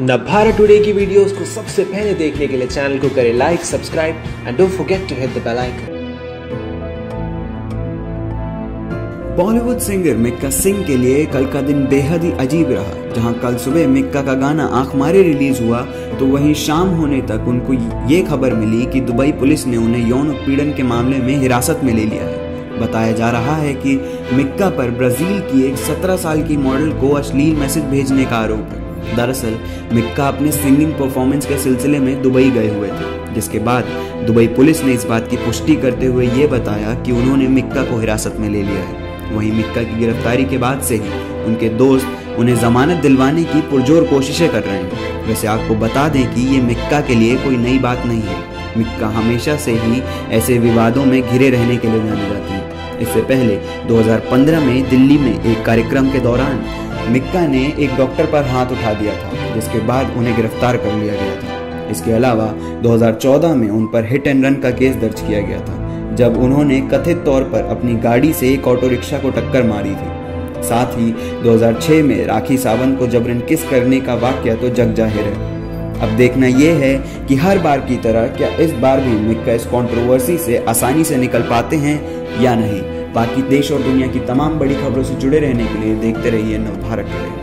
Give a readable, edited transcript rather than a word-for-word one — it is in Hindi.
नवभारत टुडे की वीडियोस को सबसे पहले देखने के लिए चैनल को करें like, subscribe and don't forget to hit the bell icon. Bollywood singer Mika Singh के लिए कल का दिन बेहद ही अजीब रहा। जहां कल सुबह मिका का गाना आंख मारे रिलीज हुआ तो वहीं शाम होने तक उनको ये खबर मिली कि दुबई पुलिस ने उन्हें यौन उत्पीड़न के मामले में हिरासत में ले लिया है। बताया जा रहा है कि मिका पर ब्राजील की एक 17 साल की मॉडल को अश्लील मैसेज भेजने का आरोप है। दरअसल मिका अपने सिंगिंग परफॉर्मेंस के सिलसिले में दुबई गए हुए थे, जिसके बाद दुबई पुलिस ने इस बात की पुष्टि करते हुए ये बताया कि उन्होंने मिका को हिरासत में ले लिया है। वहीं मिका की गिरफ्तारी के बाद से ही उनके दोस्त उन्हें जमानत दिलवाने की पुरजोर कोशिशें कर रहे हैं। वैसे आपको बता दें कि ये मिका के लिए कोई नई बात नहीं है। मिका हमेशा से ही ऐसे विवादों में घिरे रहने के लिए जानी जाती है। इससे पहले 2015 में दिल्ली में एक कार्यक्रम के दौरान मिका ने एक डॉक्टर पर हाथ उठा दिया था, जिसके बाद उन्हें गिरफ्तार कर लिया गया था। इसके अलावा 2014 में उन पर हिट एंड रन का केस दर्ज किया गया था, जब उन्होंने कथित तौर पर अपनी गाड़ी से एक ऑटो रिक्शा को टक्कर मारी थी। साथ ही 2006 में राखी सावंत को जबरन किस करने का वाक्य तो जग जाहिर है। अब देखना यह है कि हर बार की तरह क्या इस बार भी मिका इस कंट्रोवर्सी से आसानी से निकल पाते हैं या नहीं। बाकी देश और दुनिया की तमाम बड़ी खबरों से जुड़े रहने के लिए देखते रहिए नवभारत।